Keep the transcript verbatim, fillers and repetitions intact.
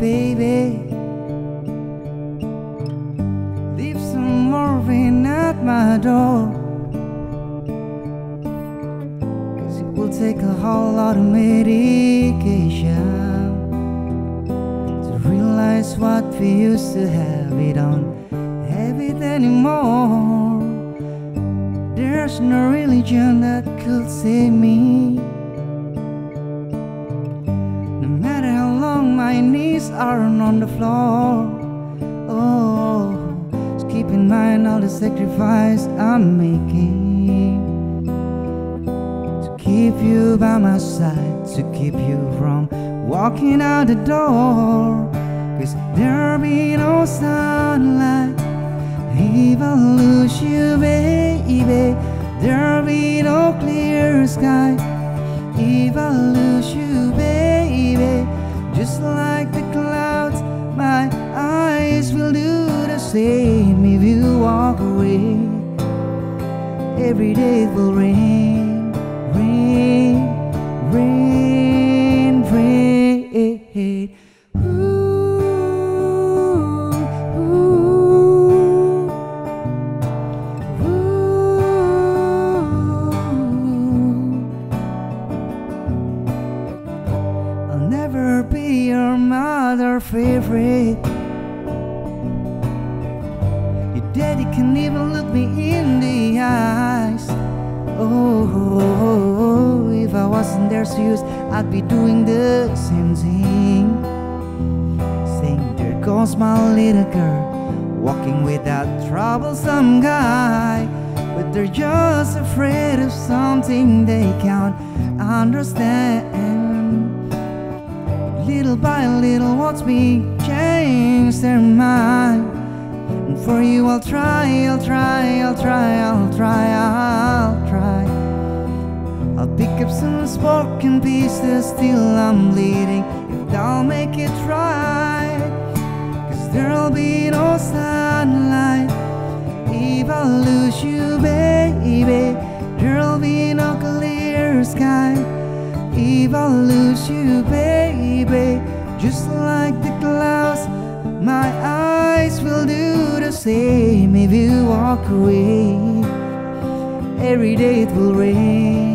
baby. Leave some more rain at my door, 'cause it will take a whole lot of medication to realize what we used to have. We don't have it anymore. There's no religion that could save me. No matter how long my knees aren't on the floor, oh, just keep in mind all the sacrifice I'm making to keep you by my side, to keep you from walking out the door. 'Cause there'll be no sunlight if I lose you, baby. There'll be no clear sky if I lose you, baby. Just like the clouds, my eyes will do the same if you walk away. Every day it will rain, rain, rain, rain. Be your mother favorite. Your daddy can even look me in the eyes. Oh, oh, oh, oh, if I wasn't their shoes, I'd be doing the same thing. Saying there goes my little girl, walking with that troublesome guy. But they're just afraid of something they can't understand. Little by little, watch me change their mind. And for you, I'll try, I'll try, I'll try, I'll try, I'll try. I'll pick up some spoken pieces till I'm bleeding, if I'll make it right. 'Cause there'll be no sunlight if I lose you, baby. There'll be no clear sky if I lose you, baby. Just like the clouds, my eyes will do the same if you walk away. Every day it will rain.